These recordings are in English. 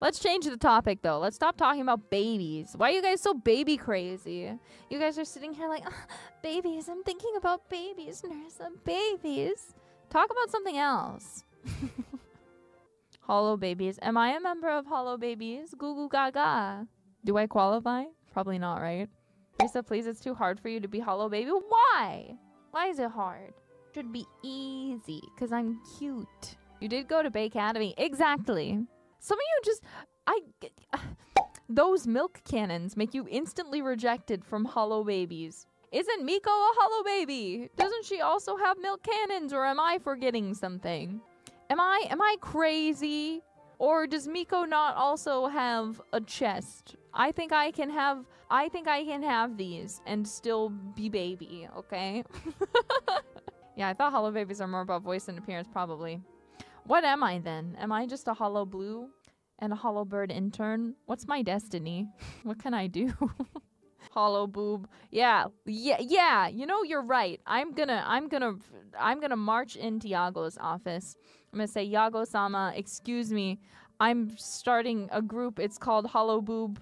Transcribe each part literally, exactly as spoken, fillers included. Let's change the topic, though. Let's stop talking about babies. Why are you guys so baby crazy? You guys are sitting here like, oh, babies. I'm thinking about babies, Nerissa. Babies. Talk about something else. Holobabies. Am I a member of Holobabies? Goo goo gaga. Do I qualify? Probably not, right? Nerissa, please, it's too hard for you to be Holobaby. Why? Why is it hard? It should be easy, because I'm cute. You did go to Bay Academy. Exactly. Some of you just... I... Uh, those milk cannons make you instantly rejected from Holobabies. Isn't Miko a Holobaby? Doesn't she also have milk cannons? Or am I forgetting something? Am I... Am I crazy? Or does Miko not also have a chest? I think I can have... I think I can have these and still be baby, okay? Yeah, I thought Holobabies are more about voice than appearance, probably. What am I then? Am I just a hollow blue and a hollow bird intern? What's my destiny? What can I do? Hollow boob. Yeah. Yeah, yeah. You know, you're right. I'm gonna I'm gonna I'm gonna march into Yago's office. I'm gonna say, Yago-sama, excuse me. I'm starting a group. It's called Hollow Boob.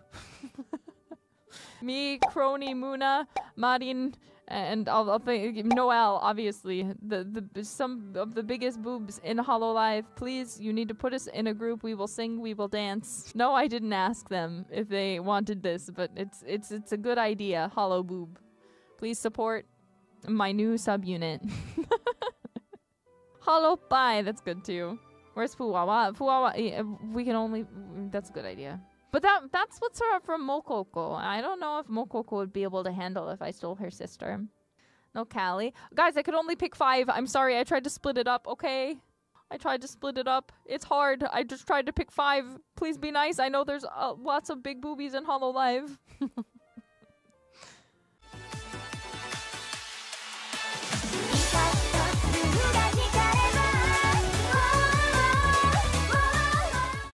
Me, Crony, Muna, Marin, and I'll, I'll think Noelle, obviously, the the some of the biggest boobs in Hololive. Please, you need to put us in a group. We will sing, we will dance. No, I didn't ask them if they wanted this, but it's it's it's a good idea. Hollow boob, please support my new subunit. Hollow pie, that's good too. Where's Fuwawa? Fuwawa, we can only. That's a good idea. But that, that's what's her from Mococo. I don't know if Mococo would be able to handle if I stole her sister. No Callie. Guys, I could only pick five. I'm sorry. I tried to split it up, okay? I tried to split it up. It's hard. I just tried to pick five. Please be nice. I know there's uh, lots of big boobies in Hololive.